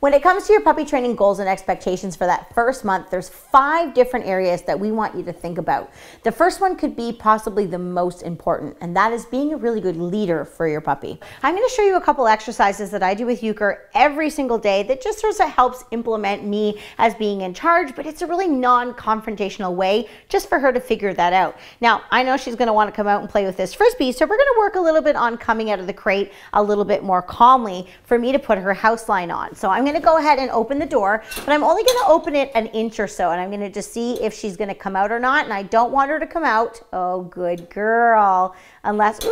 When it comes to your puppy training goals and expectations for that first month, there's 5 different areas that we want you to think about. The first one could be possibly the most important, and that is being a really good leader for your puppy. I'm going to show you a couple exercises that I do with Euchre every single day that just sort of helps implement me as being in charge, but it's a really non-confrontational way just for her to figure that out. Now, I know she's going to want to come out and play with this frisbee, so we're going to work a little bit on coming out of the crate a little bit more calmly for me to put her house line on. So I'm going to go ahead and open the door, but I'm only going to open it an inch or so, and I'm going to just see if she's going to come out or not, and I don't want her to come out. Oh, good girl. Unless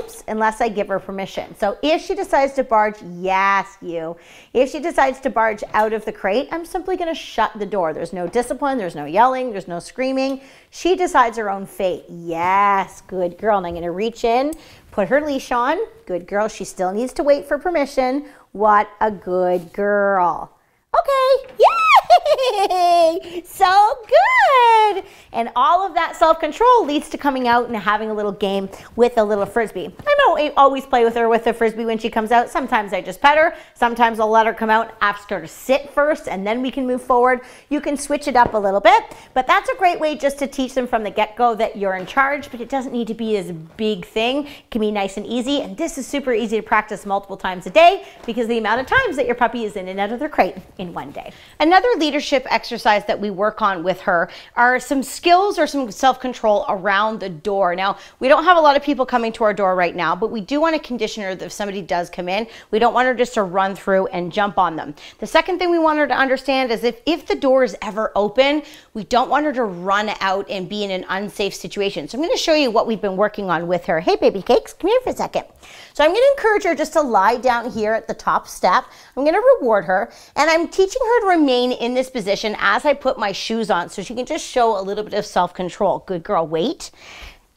I give her permission. So if she decides to barge, yes, you. If she decides to barge out of the crate, I'm simply going to shut the door. There's no discipline, there's no yelling, there's no screaming. She decides her own fate. Yes, good girl. And I'm going to reach in, put her leash on. Good girl. She still needs to wait for permission. What a good girl. Okay. Yay! So good. And all of that self-control leads to coming out and having a little game with a little frisbee. I always play with her with a frisbee when she comes out. Sometimes I just pet her. Sometimes I'll let her come out, ask her to sit first, and then we can move forward. You can switch it up a little bit, but that's a great way just to teach them from the get-go that you're in charge, but it doesn't need to be this big thing. It can be nice and easy, and this is super easy to practice multiple times a day because the amount of times that your puppy is in and out of their crate in one day. Another leadership exercise that we work on with her are some skills or some self-control around the door. Now, we don't have a lot of people coming to our door right now, but we do want to condition her that if somebody does come in, we don't want her just to run through and jump on them. The second thing we want her to understand is if the door is ever open, we don't want her to run out and be in an unsafe situation. So I'm going to show you what we've been working on with her. Hey, baby cakes, come here for a second. So I'm going to encourage her just to lie down here at the top step. I'm going to reward her, and I'm teaching her to remain in this position as I put my shoes on so she can just show a little bit of self-control. Good girl, wait.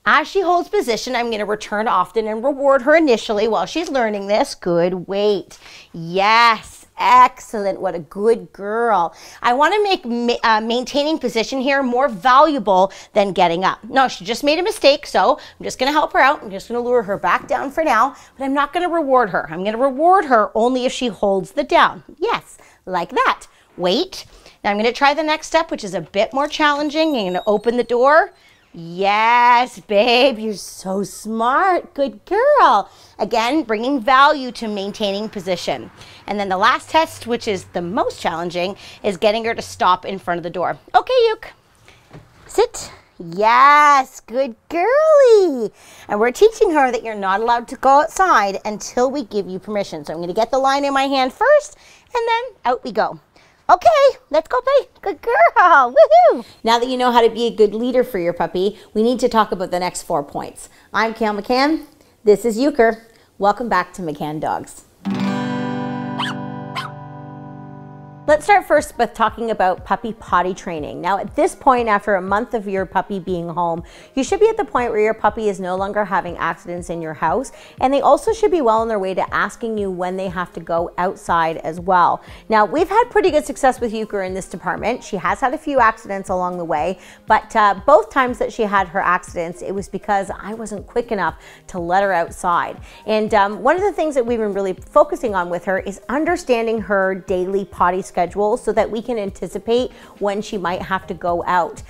As she holds position, I'm going to return often and reward her initially while she's learning this. Good, wait. Yes, excellent. What a good girl. I want to make maintaining position here more valuable than getting up. No, she just made a mistake, so I'm just going to help her out. I'm just going to lure her back down for now, but I'm not going to reward her. I'm going to reward her only if she holds the down. Yes, like that. Wait. Now I'm going to try the next step, which is a bit more challenging. I'm going to open the door. Yes, babe, you're so smart. Good girl. Again, bringing value to maintaining position. And then the last test, which is the most challenging, is getting her to stop in front of the door. Okay, Euchre. Sit. Yes, good girlie. And we're teaching her that you're not allowed to go outside until we give you permission. So I'm going to get the line in my hand first, and then out we go. Okay, let's go play. Good girl. Woohoo! Now that you know how to be a good leader for your puppy, we need to talk about the next 4 points. I'm Cal McCann. This is Euchre. Welcome back to McCann Dogs. Let's start first with talking about puppy potty training. Now at this point, after a month of your puppy being home, you should be at the point where your puppy is no longer having accidents in your house, and they also should be well on their way to asking you when they have to go outside as well. Now we've had pretty good success with Euchre in this department. She has had a few accidents along the way, but both times that she had her accidents, it was because I wasn't quick enough to let her outside. And one of the things that we've been really focusing on with her is understanding her daily potty schedule so that we can anticipate when she might have to go out.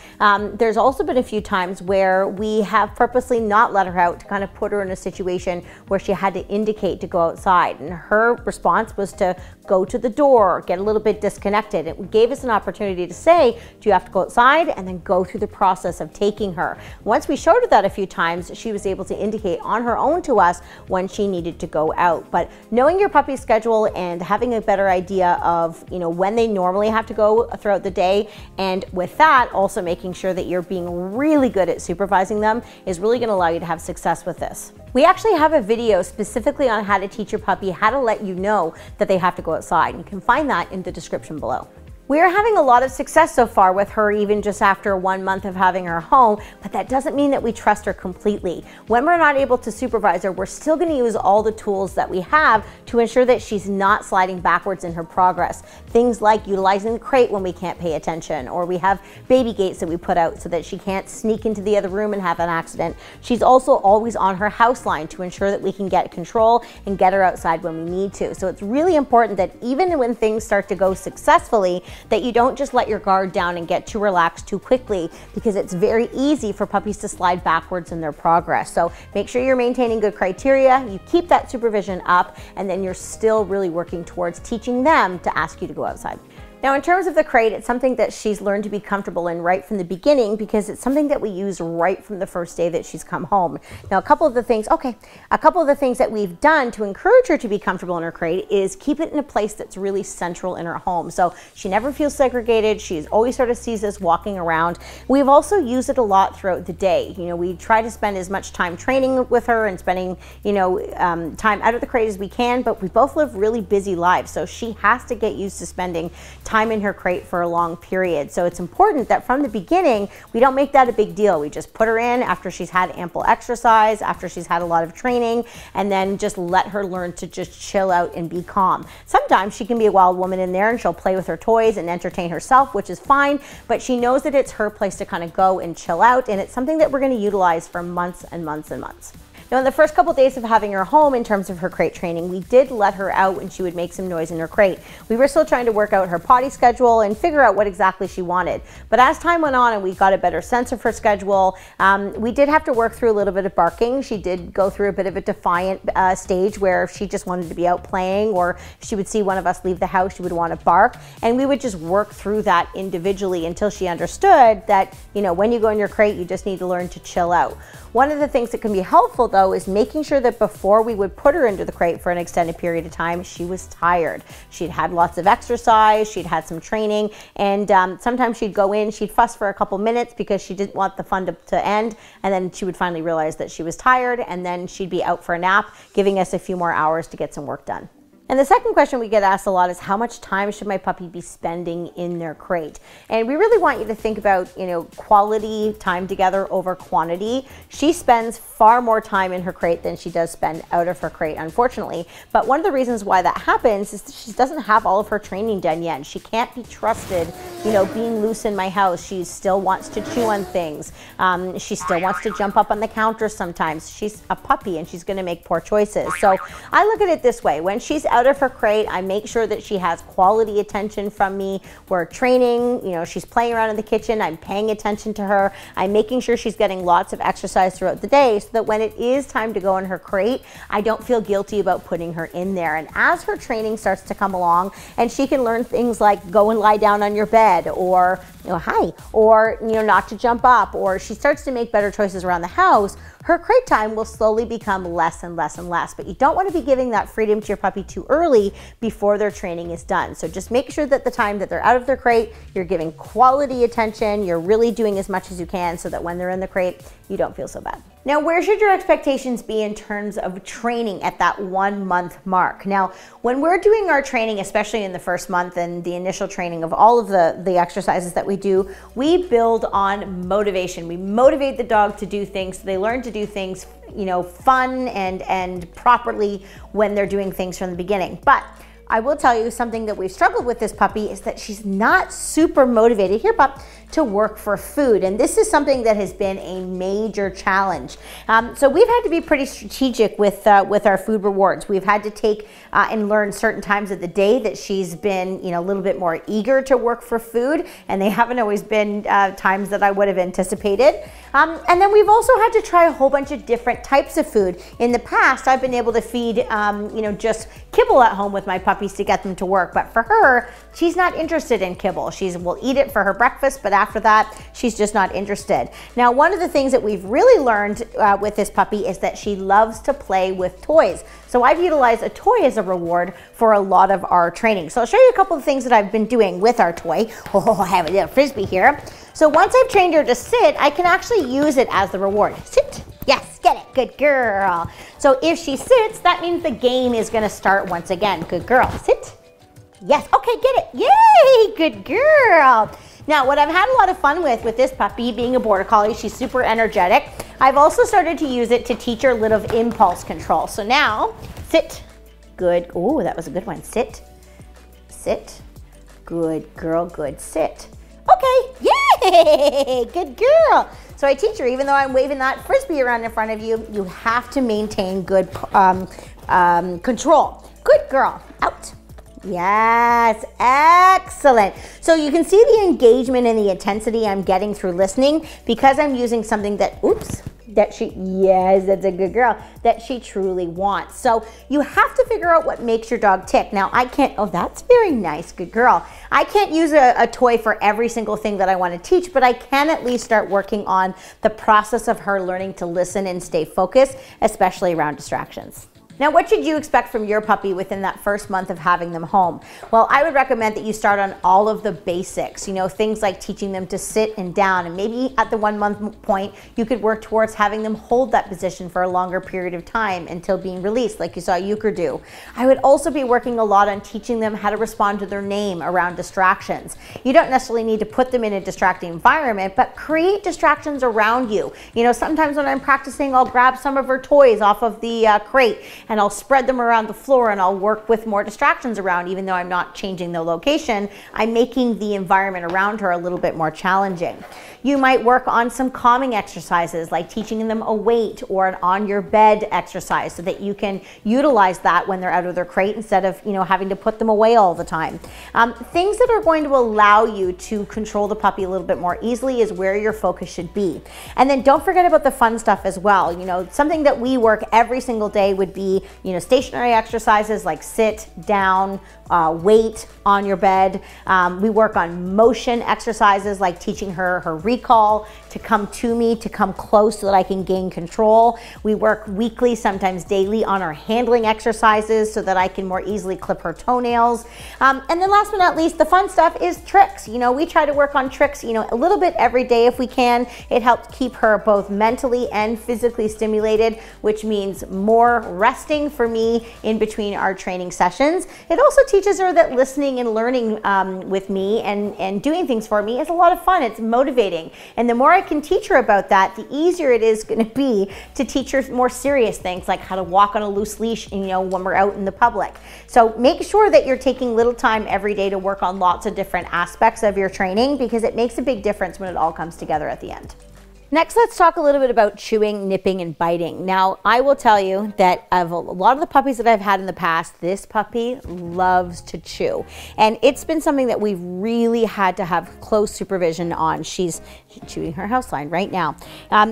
There's also been a few times where we have purposely not let her out to kind of put her in a situation where she had to indicate to go outside, and her response was to go to the door, get a little bit disconnected. It gave us an opportunity to say, do you have to go outside? And then go through the process of taking her. Once we showed her that a few times, she was able to indicate on her own to us when she needed to go out. But knowing your puppy's schedule and having a better idea of, you know, when they normally have to go throughout the day, and with that also making sure that you're being really good at supervising them is really going to allow you to have success with this. We actually have a video specifically on how to teach your puppy how to let you know that they have to go outside. You can find that in the description below. We're having a lot of success so far with her, even just after 1 month of having her home, but that doesn't mean that we trust her completely. When we're not able to supervise her, we're still going to use all the tools that we have to ensure that she's not sliding backwards in her progress. Things like utilizing the crate when we can't pay attention, or we have baby gates that we put out so that she can't sneak into the other room and have an accident. She's also always on her house line to ensure that we can get control and get her outside when we need to. So it's really important that even when things start to go successfully, that you don't just let your guard down and get too relaxed too quickly, because it's very easy for puppies to slide backwards in their progress. So make sure you're maintaining good criteria, you keep that supervision up, and then you're still really working towards teaching them to ask you to go outside. Now, in terms of the crate, it's something that she's learned to be comfortable in right from the beginning, because it's something that we use right from the first day that she's come home. Now, a couple of the things that we've done to encourage her to be comfortable in her crate is keep it in a place that's really central in her home. So she never feels segregated. She's always sort of sees us walking around. We've also used it a lot throughout the day. You know, we try to spend as much time training with her and spending, you know, time out of the crate as we can, but we both live really busy lives. So she has to get used to spending time in her crate for a long period. So it's important that from the beginning, we don't make that a big deal. We just put her in after she's had ample exercise, after she's had a lot of training, and then just let her learn to just chill out and be calm. Sometimes she can be a wild woman in there and she'll play with her toys and entertain herself, which is fine, but she knows that it's her place to kind of go and chill out, and it's something that we're going to utilize for months and months and months. Now, in the first couple of days of having her home, in terms of her crate training, we did let her out when she would make some noise in her crate. We were still trying to work out her potty schedule and figure out what exactly she wanted. But as time went on and we got a better sense of her schedule, we did have to work through a little bit of barking. She did go through a bit of a defiant stage where if she just wanted to be out playing, or if she would see one of us leave the house, she would want to bark. And we would just work through that individually until she understood that, you know, when you go in your crate, you just need to learn to chill out. One of the things that can be helpful, though, is making sure that before we would put her into the crate for an extended period of time, she was tired. She'd had lots of exercise, she'd had some training, and sometimes she'd go in, she'd fuss for a couple minutes because she didn't want the fun to end, and then she would finally realize that she was tired, and then she'd be out for a nap, giving us a few more hours to get some work done. And the second question we get asked a lot is, how much time should my puppy be spending in their crate? And we really want you to think about, you know, quality time together over quantity. She spends far more time in her crate than she does spend out of her crate, unfortunately. But one of the reasons why that happens is that she doesn't have all of her training done yet. She can't be trusted, you know, being loose in my house. She still wants to chew on things. She still wants to jump up on the counter sometimes. She's a puppy and she's going to make poor choices. So I look at it this way. When she's out of her crate, I make sure that she has quality attention from me. We're training, you know, she's playing around in the kitchen, I'm paying attention to her, I'm making sure she's getting lots of exercise throughout the day, so that when it is time to go in her crate, I don't feel guilty about putting her in there. And as her training starts to come along and she can learn things like go and lie down on your bed, or, you know, hi, or, you know, not to jump up, or she starts to make better choices around the house, her crate time will slowly become less and less and less. But you don't want to be giving that freedom to your puppy too early before their training is done. So just make sure that the time that they're out of their crate, you're giving quality attention, you're really doing as much as you can, so that when they're in the crate, you don't feel so bad. Now, where should your expectations be in terms of training at that 1 month mark? Now, when we're doing our training, especially in the first month and the initial training of all of the exercises that we do, we build on motivation. We motivate the dog to do things so they learn to do things, you know, fun and properly when they're doing things from the beginning. But I will tell you something that we've struggled with this puppy is that she's not super motivated, here pup, to work for food. And this is something that has been a major challenge. So we've had to be pretty strategic with our food rewards. We've had to take and learn certain times of the day that she's been, you know, a little bit more eager to work for food, and they haven't always been times that I would have anticipated. And then we've also had to try a whole bunch of different types of food. In the past, I've been able to feed, you know, just kibble at home with my puppies to get them to work. But for her, she's not interested in kibble. She will eat it for her breakfast, but after that, she's just not interested. Now, one of the things that we've really learned with this puppy is that she loves to play with toys. So I've utilized a toy as a reward for a lot of our training. So I'll show you a couple of things that I've been doing with our toy. Oh, I have a little frisbee here. So once I've trained her to sit, I can actually use it as the reward. Sit. Yes, get it. Good girl. So if she sits, that means the game is going to start once again. Good girl. Sit. Yes, okay, get it. Yay, good girl. Now, what I've had a lot of fun with this puppy, being a border collie, she's super energetic. I've also started to use it to teach her a little impulse control. So now, sit, good, oh, that was a good one. Sit, sit, good girl, good, sit. Okay, yay, good girl. So I teach her, even though I'm waving that Frisbee around in front of you, you have to maintain good control. Good girl, out. Yes, excellent. So you can see the engagement and the intensity I'm getting through listening because I'm using something that, oops, that she, yes, that's a good girl, that she truly wants. So you have to figure out what makes your dog tick. Now I can't, oh, that's very nice, good girl. I can't use a toy for every single thing that I want to teach, but I can at least start working on the process of her learning to listen and stay focused, especially around distractions. Now, what should you expect from your puppy within that first month of having them home? Well, I would recommend that you start on all of the basics, you know, things like teaching them to sit and down, and maybe at the 1 month point, you could work towards having them hold that position for a longer period of time until being released, like you saw Euchre do. I would also be working a lot on teaching them how to respond to their name around distractions. You don't necessarily need to put them in a distracting environment, but create distractions around you. You know, sometimes when I'm practicing, I'll grab some of her toys off of the crate, and I'll spread them around the floor and I'll work with more distractions around. Even though I'm not changing the location, I'm making the environment around her a little bit more challenging. You might work on some calming exercises like teaching them a weight or an on your bed exercise so that you can utilize that when they're out of their crate instead of, you know, having to put them away all the time. Things that are going to allow you to control the puppy a little bit more easily is where your focus should be. And then don't forget about the fun stuff as well. You know, something that we work every single day would be, you know, stationary exercises like sit, down, weight, on your bed. We work on motion exercises like teaching her recall, to come to me, to come close so that I can gain control. We work weekly, sometimes daily, on our handling exercises so that I can more easily clip her toenails. And then last but not least, the fun stuff is tricks. You know, we try to work on tricks, you know, a little bit every day if we can. It helps keep her both mentally and physically stimulated, which means more resting for me in between our training sessions. It also teaches her that listening and learning with me and doing things for me is a lot of fun. It's motivating. And the more I can teach her about that, the easier it is going to be to teach her more serious things like how to walk on a loose leash, you know, when we're out in the public. So make sure that you're taking little time every day to work on lots of different aspects of your training because it makes a big difference when it all comes together at the end. Next, let's talk a little bit about chewing, nipping, and biting. Now, I will tell you that of a lot of the puppies that I've had in the past, this puppy loves to chew. And it's been something that we've really had to have close supervision on. She's chewing her house line right now.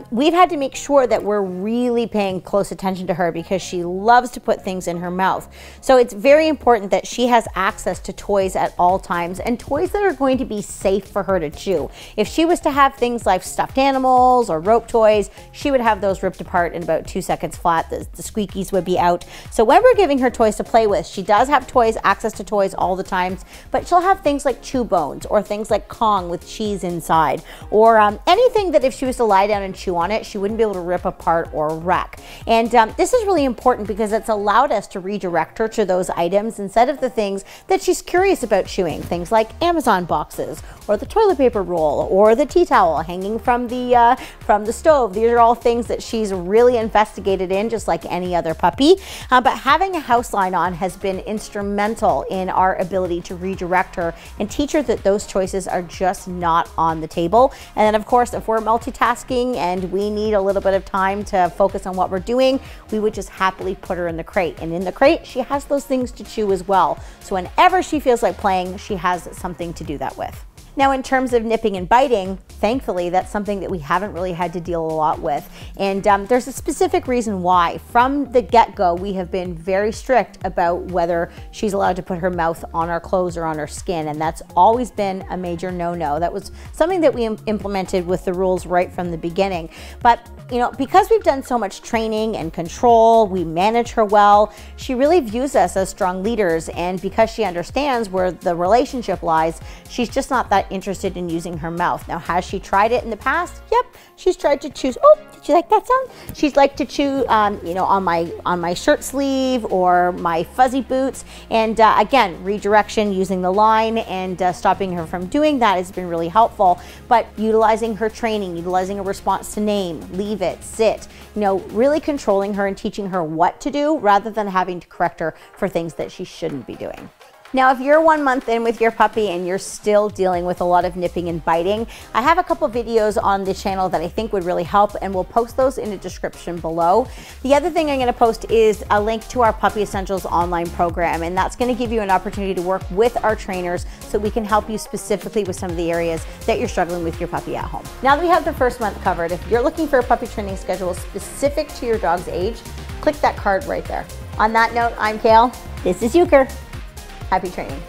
We've had to make sure that we're really paying close attention to her because she loves to put things in her mouth. So it's very important that she has access to toys at all times and toys that are going to be safe for her to chew. If she was to have things like stuffed animals, or rope toys, she would have those ripped apart in about 2 seconds flat. The squeakies would be out. So when we're giving her toys to play with, she does have toys, access to toys all the time, but she'll have things like chew bones or things like Kong with cheese inside or anything that if she was to lie down and chew on it, she wouldn't be able to rip apart or wreck. And this is really important because it's allowed us to redirect her to those items instead of the things that she's curious about chewing, things like Amazon boxes or the toilet paper roll or the tea towel hanging from the stove. These are all things that she's really investigated in, just like any other puppy. But having a house line on has been instrumental in our ability to redirect her and teach her that those choices are just not on the table. And then of course, if we're multitasking and we need a little bit of time to focus on what we're doing, we would just happily put her in the crate. And in the crate, she has those things to chew as well. So whenever she feels like playing, she has something to do that with. Now, in terms of nipping and biting, thankfully, that's something that we haven't really had to deal a lot with. And there's a specific reason why. From the get-go, we have been very strict about whether she's allowed to put her mouth on our clothes or on her skin. And that's always been a major no-no. That was something that we implemented with the rules right from the beginning. But, you know, because we've done so much training and control, we manage her well, she really views us as strong leaders. And because she understands where the relationship lies, she's just not that not interested in using her mouth. Now, has she tried it in the past? Yep, she's tried to chew. Oh, did you like that sound? She's liked to chew, you know, on my shirt sleeve or my fuzzy boots. And again, redirection using the line and stopping her from doing that has been really helpful. But utilizing her training, utilizing a response to name, leave it, sit, you know, really controlling her and teaching her what to do rather than having to correct her for things that she shouldn't be doing. Now, if you're 1 month in with your puppy and you're still dealing with a lot of nipping and biting, I have a couple videos on the channel that I think would really help, and we'll post those in the description below. The other thing I'm gonna post is a link to our Puppy Essentials online program, and that's gonna give you an opportunity to work with our trainers so we can help you specifically with some of the areas that you're struggling with your puppy at home. Now that we have the first month covered, if you're looking for a puppy training schedule specific to your dog's age, click that card right there. On that note, I'm Cal, this is Euchre. Happy training.